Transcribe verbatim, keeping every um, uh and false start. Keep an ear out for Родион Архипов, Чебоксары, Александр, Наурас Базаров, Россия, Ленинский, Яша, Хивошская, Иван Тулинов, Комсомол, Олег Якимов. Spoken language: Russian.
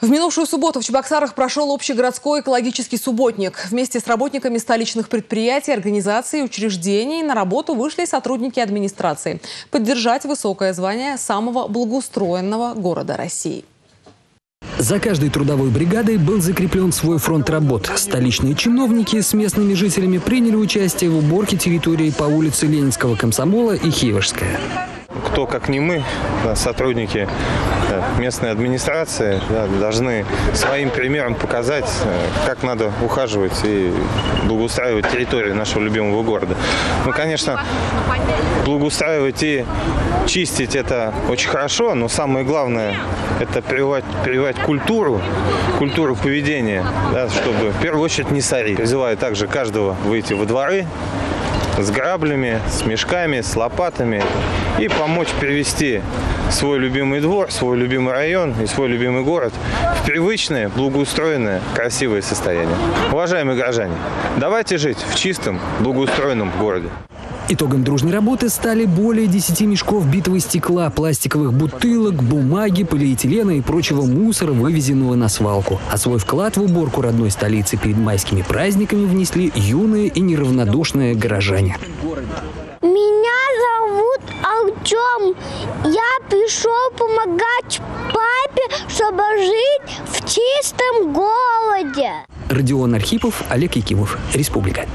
В минувшую субботу в Чебоксарах прошел общегородской экологический субботник. Вместе с работниками столичных предприятий, организаций и учреждений на работу вышли сотрудники администрации поддержать высокое звание самого благоустроенного города России. За каждой трудовой бригадой был закреплен свой фронт работ. Столичные чиновники с местными жителями приняли участие в уборке территории по улице Ленинского, Комсомола и Хивошская. Кто, как не мы, сотрудники местной администрации, должны своим примером показать, как надо ухаживать и благоустраивать территорию нашего любимого города. Ну, конечно, благоустраивать и чистить — это очень хорошо, но самое главное – это прививать, прививать культуру, культуру поведения, да, чтобы в первую очередь не сорить. Призываю также каждого выйти во дворы с граблями, с мешками, с лопатами и помочь привести свой любимый двор, свой любимый район и свой любимый город в привычное, благоустроенное, красивое состояние. Уважаемые горожане, давайте жить в чистом, благоустроенном городе. Итогом дружной работы стали более десяти мешков битого стекла, пластиковых бутылок, бумаги, полиэтилена и прочего мусора, вывезенного на свалку. А свой вклад в уборку родной столицы перед майскими праздниками внесли юные и неравнодушные горожане. Меня зовут Артем. Я пришел помогать папе, чтобы жить в чистом городе. Родион Архипов, Олег Якимов, Республика.